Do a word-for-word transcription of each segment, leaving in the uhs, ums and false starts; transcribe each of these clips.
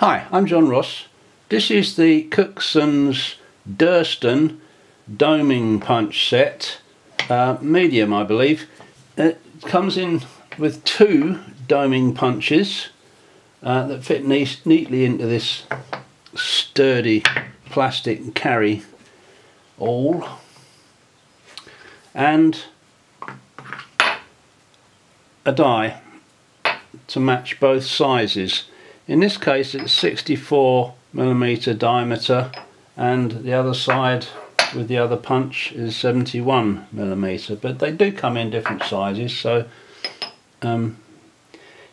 Hi, I'm John Ross. This is the Cookson's Durston Doming Punch Set, uh, medium I believe. It comes in with two doming punches uh, that fit ne neatly into this sturdy plastic carry awl, and a die to match both sizes. In this case it's sixty-four millimeter diameter, and the other side with the other punch is seventy-one millimeter, but they do come in different sizes. So um,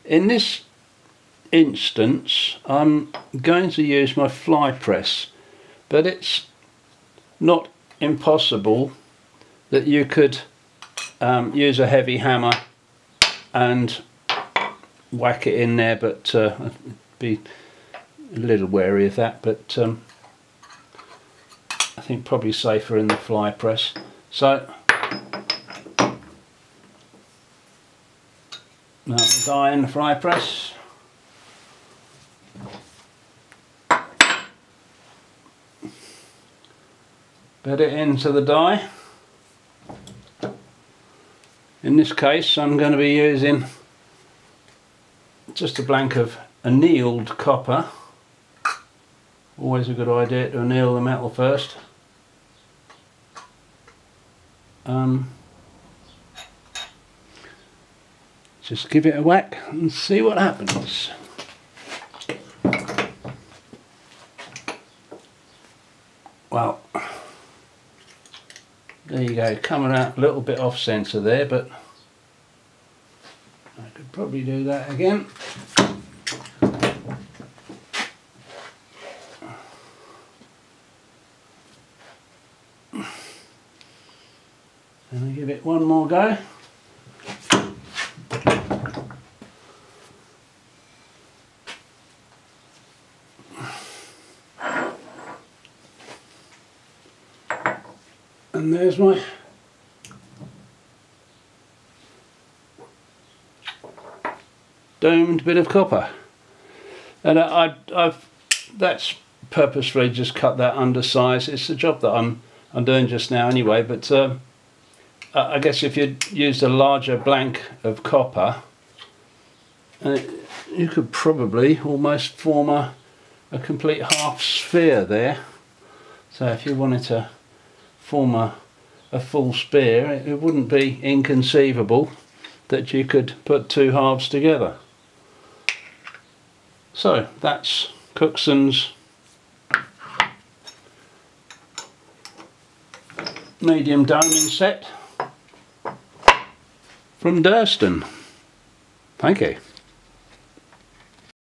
in this instance I'm going to use my fly press, but it's not impossible that you could um, use a heavy hammer and whack it in there, but uh, be a little wary of that, but um, I think probably safer in the fly press. So now the die in the fly press, bed it into the die. In this case I'm going to be using just a blank of annealed copper. Always a good idea to anneal the metal first. Um, just give it a whack and see what happens. Well, there you go, coming out a little bit off centre there, but I could probably do that again. And I'll give it one more go. And there's my domed bit of copper, and I, I, I've that's purposefully just cut that undersize. It's the job that I'm I'm doing just now anyway. But um, I guess if you used a larger blank of copper, uh, you could probably almost form a a complete half sphere there. So if you wanted to form a a full sphere, it, it wouldn't be inconceivable that you could put two halves together. So that's Cookson's Medium Doming Set from Durston. Thank you.